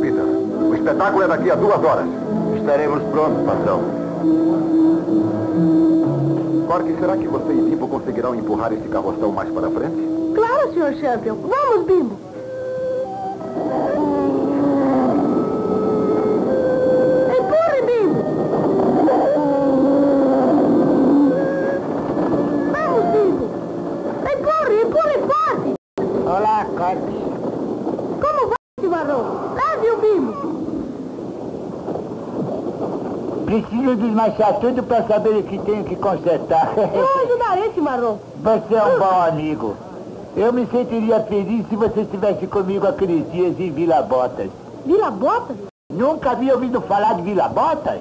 Peter. O espetáculo é daqui a 2 horas. Estaremos prontos, patrão. Corky, será que você e Bimbo conseguirão empurrar esse carroção mais para frente? Claro, Sr. Champion. Vamos, Bimbo. Empurre, Bimbo. Vamos, Bimbo. Empurre, empurre forte. Olá, Corky. Como vai, Cimarron? Leve o Bimbo. Preciso desmanchar tudo para saber o que tenho que consertar. Eu ajudarei, Cimarron. Você é um bom amigo. Eu me sentiria feliz se você estivesse comigo aqueles dias em Vila Botas. Vila Botas? Nunca havia ouvido falar de Vila Botas?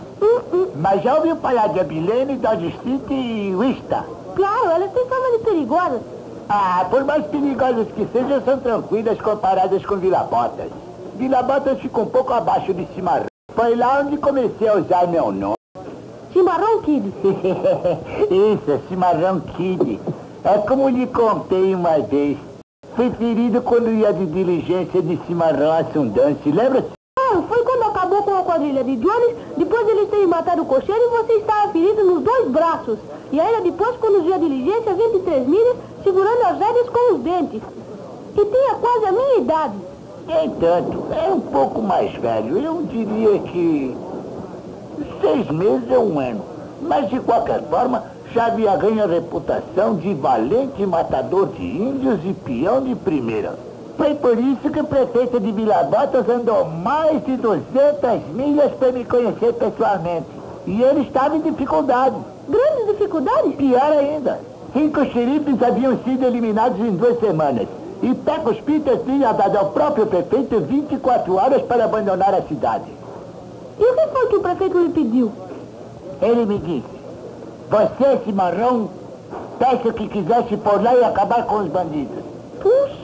Mas já ouviu falar de Abilene, Dodge City e Wista? Claro, elas têm fama de perigosas. Ah, por mais perigosas que sejam, são tranquilas comparadas com Vila Botas. Vila Botas fica um pouco abaixo de Cimarron. Foi lá onde comecei a usar meu nome. Cimarron Kid. Isso, Cimarron Kid. É como lhe contei uma vez. Fui ferido quando ia de diligência de Cimarron a Sundance, lembra-se? Ah, foi quando acabou com a quadrilha de Jones, depois eles terem matado o cocheiro e você estava ferido nos 2 braços. E ainda depois conduziu a diligência 23 milhas, segurando as rédeas com os dentes. E tinha quase a minha idade. Entretanto, é um pouco mais velho. Eu diria que 6 meses a 1 ano. Mas, de qualquer forma, já havia ganho a reputação de valente matador de índios e peão de primeira. Foi por isso que o prefeito de Vila Botas andou mais de 200 milhas para me conhecer pessoalmente. E ele estava em dificuldade. Grandes dificuldades? Pior ainda. 5 xerifes haviam sido eliminados em 2 semanas. E Pecos Peter tinha dado ao próprio prefeito 24 horas para abandonar a cidade. E o que foi que o prefeito lhe pediu? Ele me disse: você, Cimarron, peça o que quiser se por lá e acabar com os bandidos. Puxa!